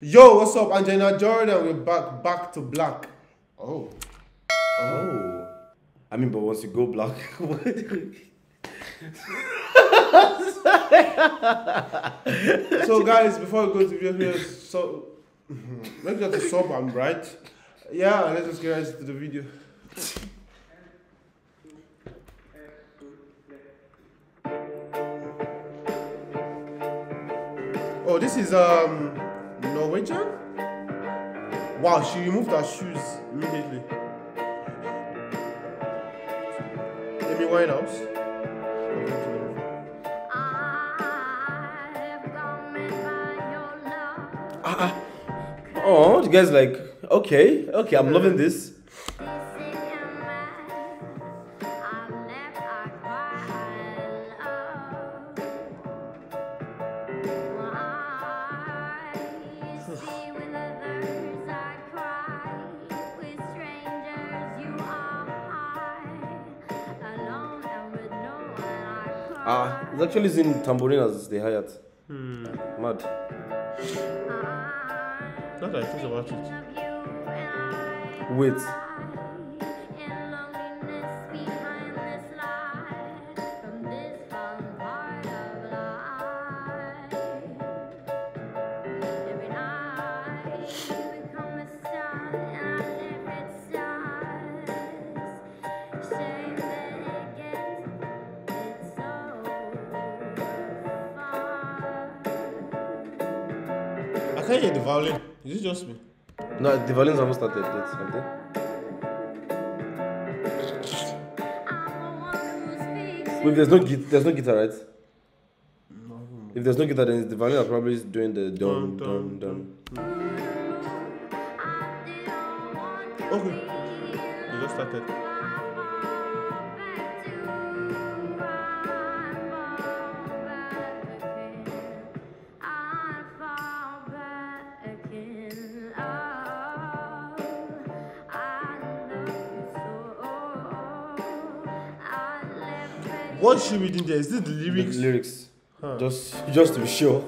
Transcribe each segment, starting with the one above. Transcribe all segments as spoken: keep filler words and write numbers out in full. Yo, what's up, Angelina Jordan? We're back, back to black. Oh. Oh. I mean, but once you go black, what? So, guys, before we go to the video, so make sure to sub and bright. Yeah, let's just get right to the video. Oh, this is um. Norwegian? Wow, she removed her shoes immediately. Amy Winehouse. Ah, ah. Oh, the guy's like, okay, okay, I'm loving this. Ah, uh, it's actually using tambourine as the hi-hat. Hmm. Mad. Not that I think about it. Wait. I can't hear the violin. Is it just me? No, the violin's almost started yet, aren't they? Wait, there's no, there's no guitar, right? No. If there's no guitar, then it's the violin that's probably doing the dum dum dum. Okay. It just started. What should we do there? Is this the lyrics? The lyrics. Huh. Just just to be sure.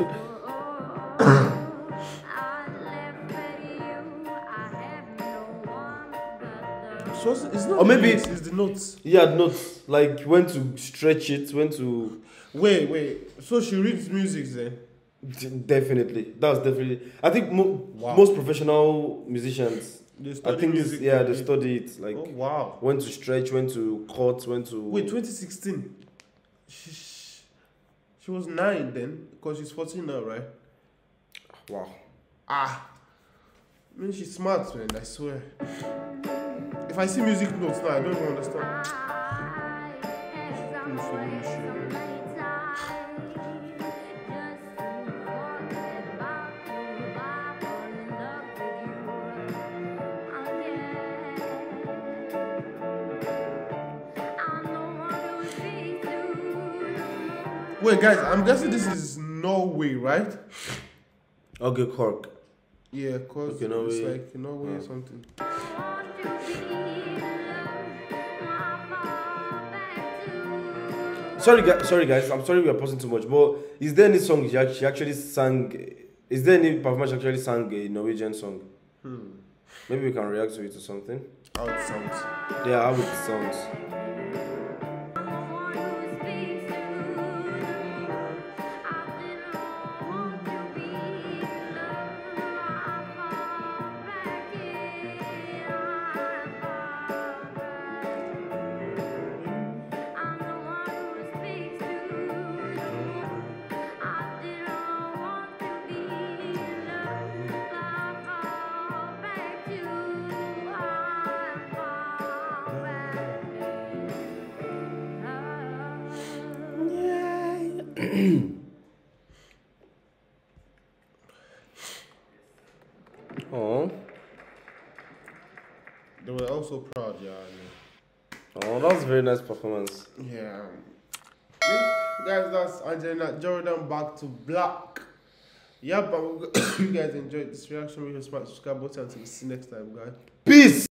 So it's not or maybe lyrics, it's the notes. Yeah, notes. Like when to stretch it, when to Wait, wait. So she reads music then? Definitely. That's definitely I think mo wow. most professional musicians They study I think music, yeah, they study it. Like, oh, wow. When to stretch, when to cut, when to. Wait, twenty sixteen. She, she was nine then, because she's fourteen now, right? Wow. Ah. I mean, she's smart, man, I swear. If I see music notes now, I don't even understand. Wait, guys, I'm guessing this is Norway, right? Okay, Cork. Yeah, Cork. Okay, Norway. It's like Norway or something. Sorry, guys. Sorry, guys. I'm sorry we are pausing too much. But is there any song she actually sang? Is there any performance she actually sang a Norwegian song? Hmm. Maybe we can react to it or something. How it sounds. Yeah, how it sounds. Oh, they were also proud, yeah. Oh, that was a very nice performance. Yeah, guys, that's Angelina Jordan back to black. Yeah, but you guys enjoyed this reaction. Make sure to smash the subscribe button until we see you next time, guys. Peace.